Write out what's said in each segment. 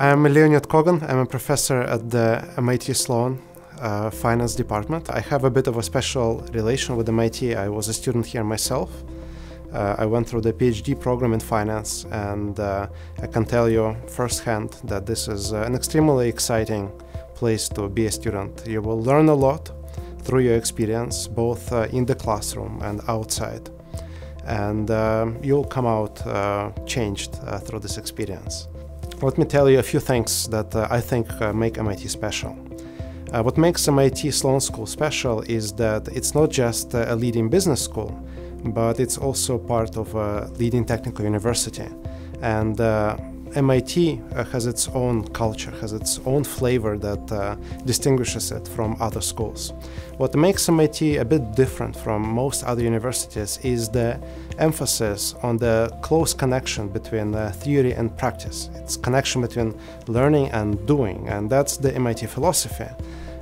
I'm Leonid Kogan. I'm a professor at the MIT Sloan Finance Department. I have a bit of a special relation with MIT. I was a student here myself. I went through the PhD program in finance, and I can tell you firsthand that this is an extremely exciting place to be a student. You will learn a lot through your experience, both in the classroom and outside. And you'll come out changed through this experience. Let me tell you a few things that I think make MIT special. What makes MIT Sloan School special is that it's not just a leading business school, but it's also part of a leading technical university. And MIT has its own culture, has its own flavor that distinguishes it from other schools. What makes MIT a bit different from most other universities is the emphasis on the close connection between theory and practice. It's connection between learning and doing, and that's the MIT philosophy.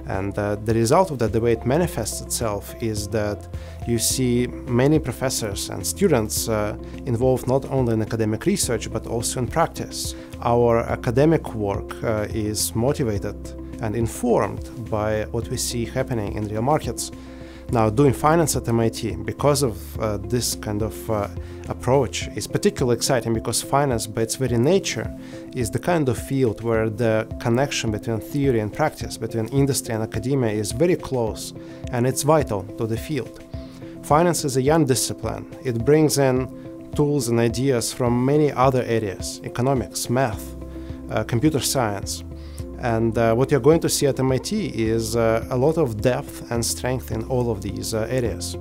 And the result of that, the way it manifests itself, is that you see many professors and students involved not only in academic research, but also in practice. Our academic work is motivated and informed by what we see happening in real markets. Now, doing finance at MIT, because of this kind of approach, is particularly exciting because finance, by its very nature, is the kind of field where the connection between theory and practice, between industry and academia, is very close, and it's vital to the field. Finance is a young discipline. It brings in tools and ideas from many other areas: economics, math, computer science. And what you're going to see at MIT is a lot of depth and strength in all of these areas.